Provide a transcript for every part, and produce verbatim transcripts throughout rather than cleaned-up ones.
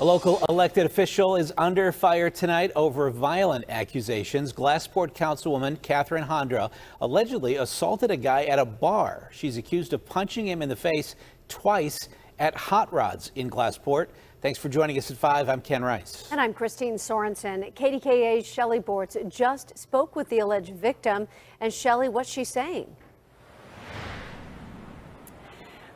A local elected official is under fire tonight over violent accusations. Glassport Councilwoman Katherine Hondra allegedly assaulted a guy at a bar. She's accused of punching him in the face twice at Hot Rods in Glassport. Thanks for joining us at five. I'm Ken Rice. And I'm Christine Sorensen. K D K A's Shelley Bortz just spoke with the alleged victim. And Shelley, what's she saying?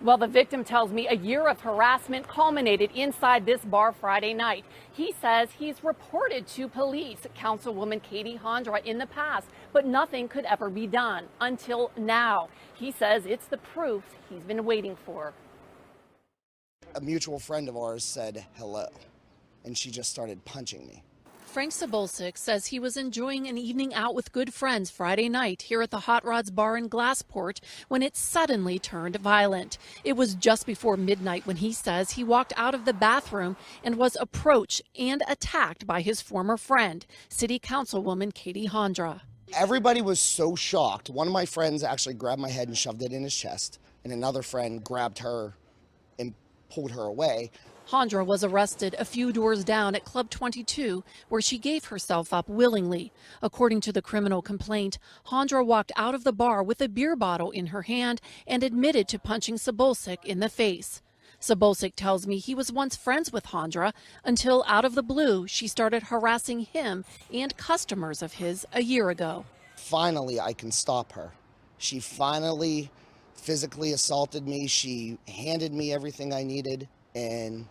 Well, the victim tells me a year of harassment culminated inside this bar Friday night. He says he's reported to police, Councilwoman Katie Hondra, in the past, but nothing could ever be done until now. He says it's the proof he's been waiting for. A mutual friend of ours said hello, and she just started punching me. Frank Sabolcik says he was enjoying an evening out with good friends Friday night here at the Hot Rods bar in Glassport when it suddenly turned violent. It was just before midnight when he says he walked out of the bathroom and was approached and attacked by his former friend, City Councilwoman Katie Hondra. Everybody was so shocked. One of my friends actually grabbed my head and shoved it in his chest, and another friend grabbed her and pulled her away. Hondra was arrested a few doors down at Club twenty-two, where she gave herself up willingly. According to the criminal complaint, Hondra walked out of the bar with a beer bottle in her hand and admitted to punching Sabolcik in the face. Sabolcik tells me he was once friends with Hondra until, out of the blue, she started harassing him and customers of his a year ago. Finally, I can stop her. She finally physically assaulted me. She handed me everything I needed, and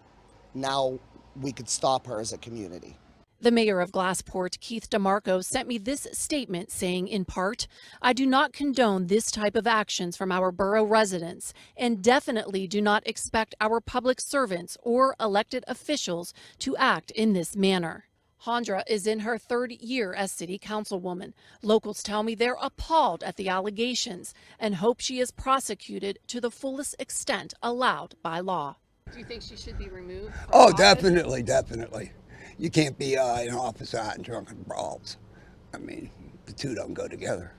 now we could stop her as a community. The mayor of Glassport, Keith DeMarco, sent me this statement saying, in part, "I do not condone this type of actions from our borough residents, and definitely do not expect our public servants or elected officials to act in this manner." Hondra is in her third year as city councilwoman. Locals tell me they're appalled at the allegations and hope she is prosecuted to the fullest extent allowed by law. Do you think she should be removed? Oh, office? definitely, definitely. You can't be uh, in office out and drunk and brawls. I mean, the two don't go together.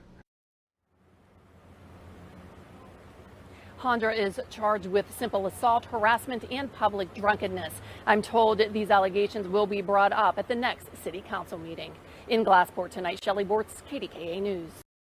Hondra is charged with simple assault, harassment, and public drunkenness. I'm told these allegations will be brought up at the next city council meeting. In Glassport tonight, Shelley Bortz, K D K A News.